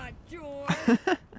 God, George.